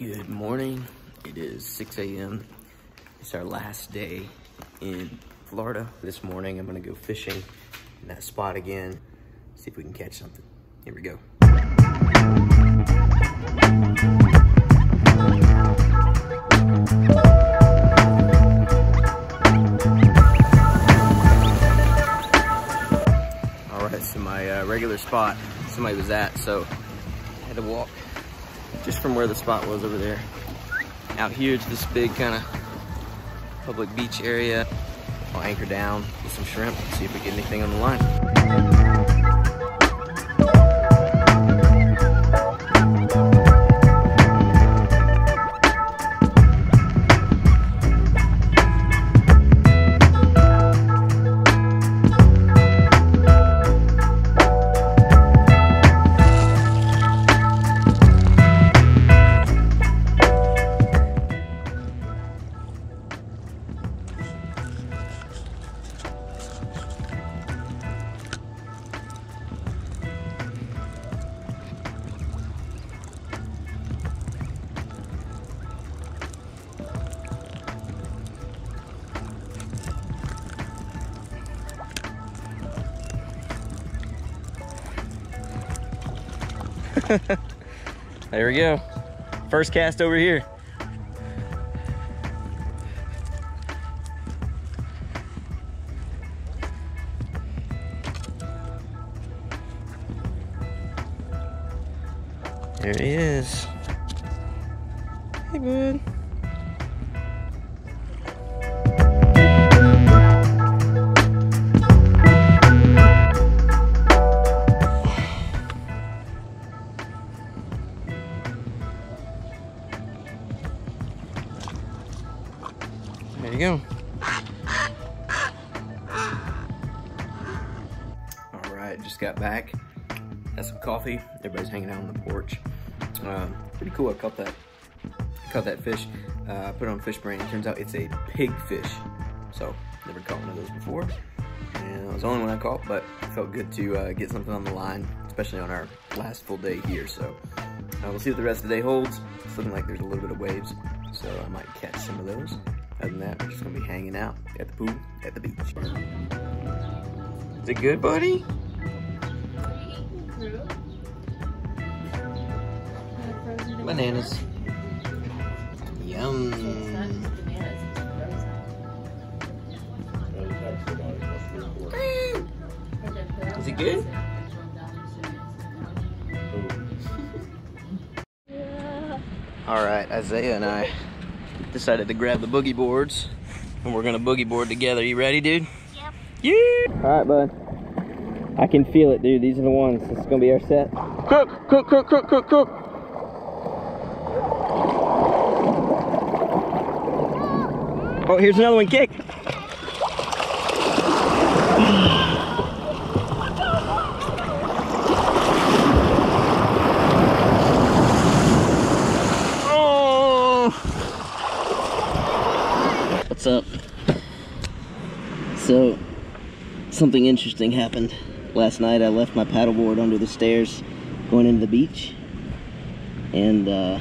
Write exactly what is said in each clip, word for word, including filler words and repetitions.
Good morning. It is six A M It's our last day in Florida. This morning, I'm gonna go fishing in that spot again. See if we can catch something. Here we go. All right, so my uh, regular spot, somebody was at, so I had to walk just from where the spot was over there out here to this big kind of public beach area. I'll anchor down with some shrimp, see if we get anything on the line. There we go. First cast over here. There he is. Hey, bud. There you go. All right, just got back. Had some coffee. Everybody's hanging out on the porch. Uh, pretty cool. I caught that. Caught that fish. Uh, put it on fish brain. Turns out it's a pig fish. So never caught one of those before, and it was the only one I caught. But it felt good to uh, get something on the line, especially on our last full day here. So uh, we'll see what the rest of the day holds. It's looking like there's a little bit of waves, so I might catch some of those. Other than that, we're just gonna be hanging out at the pool, at the beach. Is it good, buddy? Bananas. Yum. So it's not just bananas, it's frozen. Is it good? All right, Isaiah and I decided to grab the boogie boards, and we're gonna boogie board together. You ready, dude? Yep. Yeah. All right, bud. I can feel it, dude. These are the ones. This is gonna be our set. Cook, cook, cook, cook, cook, cook. Oh, here's another one. Kick. Up. So something interesting happened last night. I left my paddleboard under the stairs going into the beach, and uh,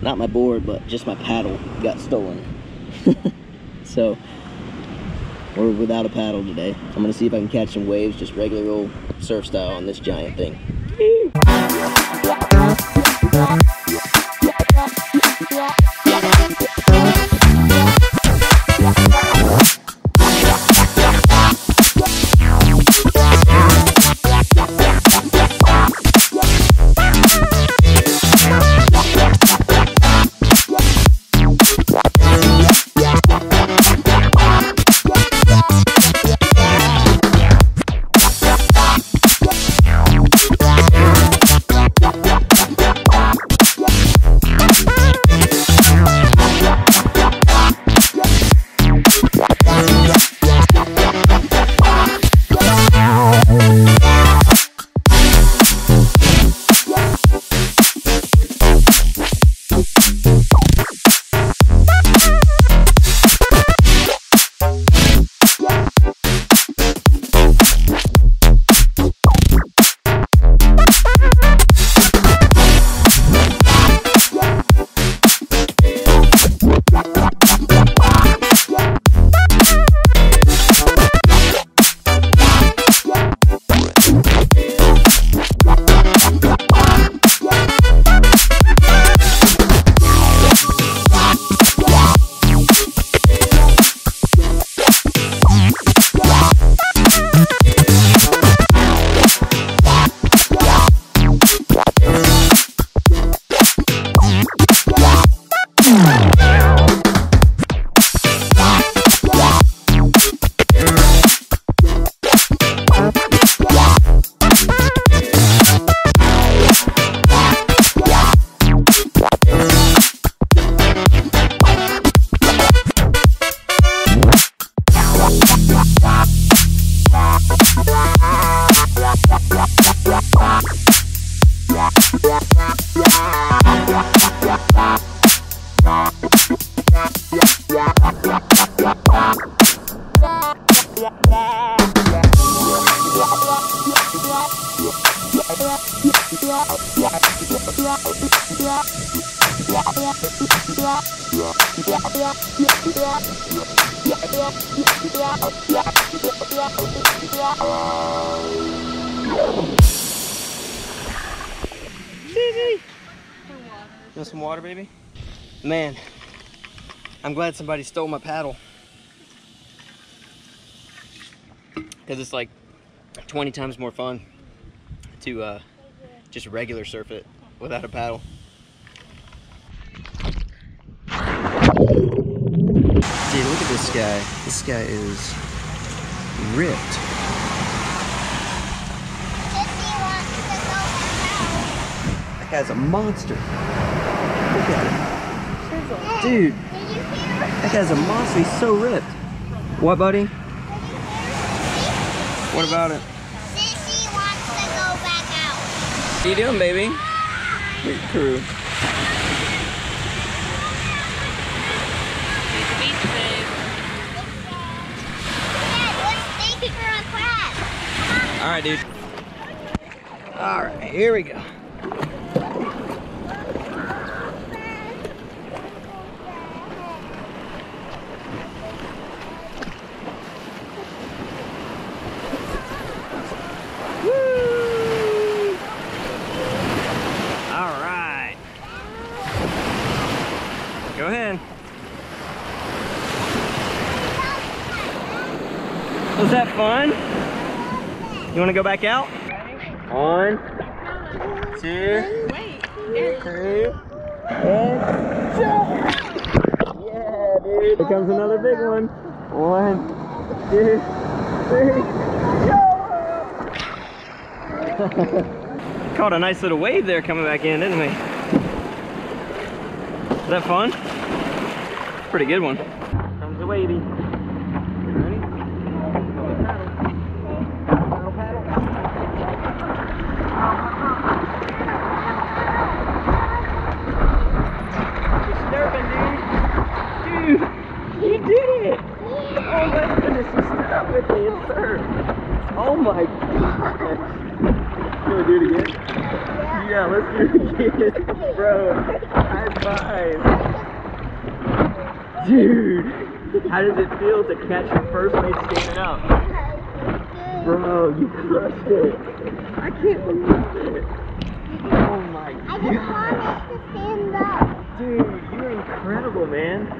not my board, but just my paddle got stolen. So we're without a paddle today. I'm gonna see if I can catch some waves, just regular old surf style on this giant thing. Some water, baby? Man, I'm glad somebody stole my paddle, because it's like twenty times more fun to uh, just regular surf it without a paddle. Dude, look at this guy. This guy is ripped. That guy's a monster. Look at him. Dude, that guy's a monster. He's so ripped. What, buddy? What about it? Sissy wants to go back out. What are you doing, baby? Big crew. All right, dude. All right, here we go. Was that fun? You want to go back out? One, two, three, and jump! Yeah, dude. Here comes another big one. One, two, three, jump! Caught a nice little wave there coming back in, didn't we? Was that fun? Pretty good one. Comes the wavy. Oh my god. Can we do it again? Yeah, yeah, let's do it again. Bro, high five. Dude, how does it feel to catch your first mate standing up? Bro, you crushed it. I can't believe it. Oh my god. I just wanted to stand up. Dude, you're incredible, man. Yeah.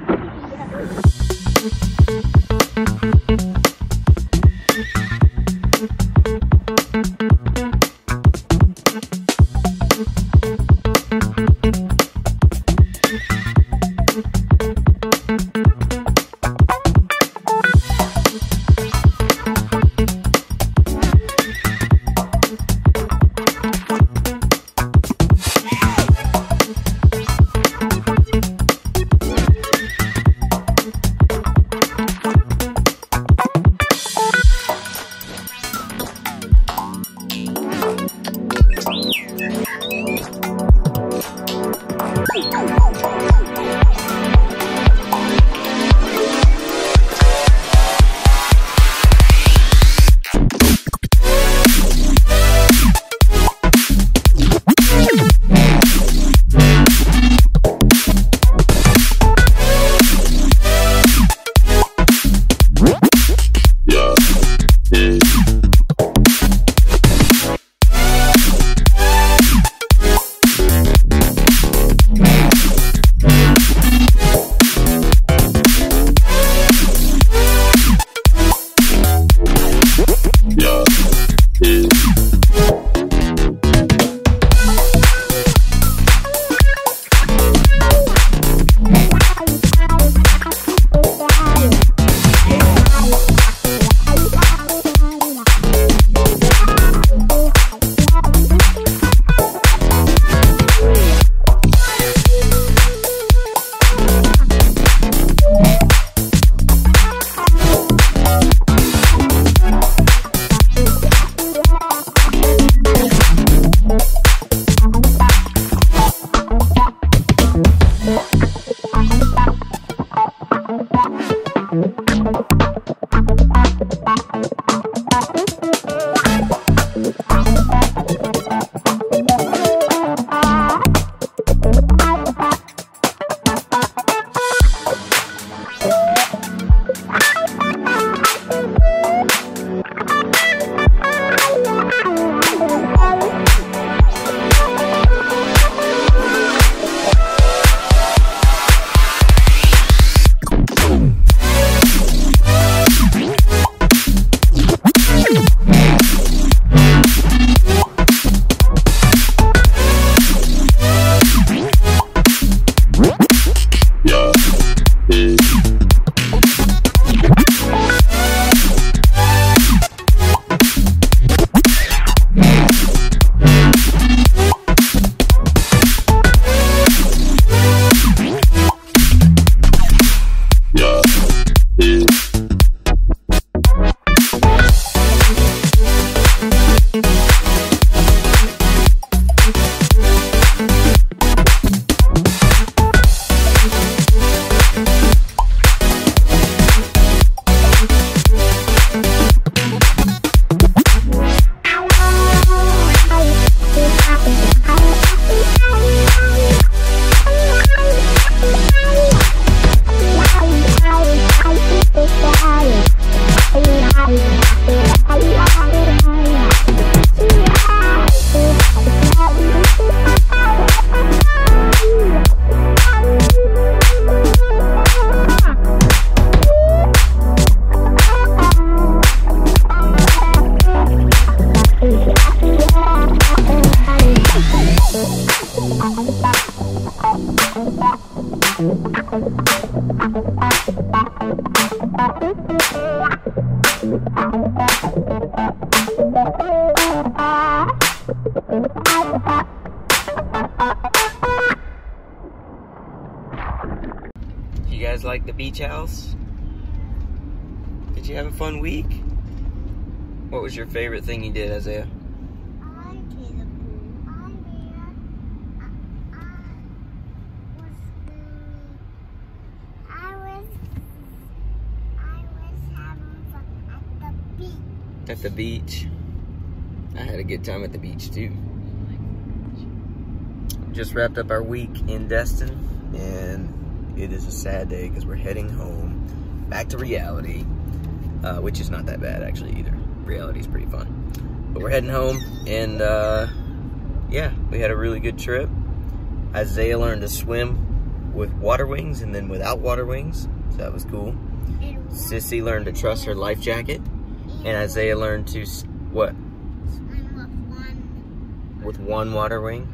You guys like the beach house? Did you have a fun week? What was your favorite thing you did, Isaiah? At the beach. I had a good time at the beach too. Just wrapped up our week in Destin, and it is a sad day because we're heading home back to reality, uh, which is not that bad actually either. Reality is pretty fun, but we're heading home, and uh, yeah, we had a really good trip. Isaiah learned to swim with water wings and then without water wings, so that was cool. Sissy learned to trust her life jacket. And Isaiah learned to, what? Swim with one. With one water wing.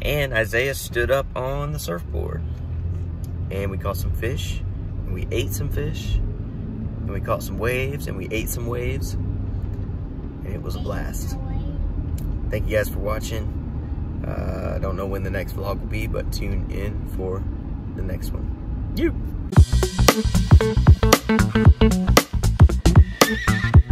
And Isaiah stood up on the surfboard. And we caught some fish. And we ate some fish. And we caught some waves. And we ate some waves. And it was a blast. Thank you guys for watching. Uh, I don't know when the next vlog will be, but tune in for the next one. You.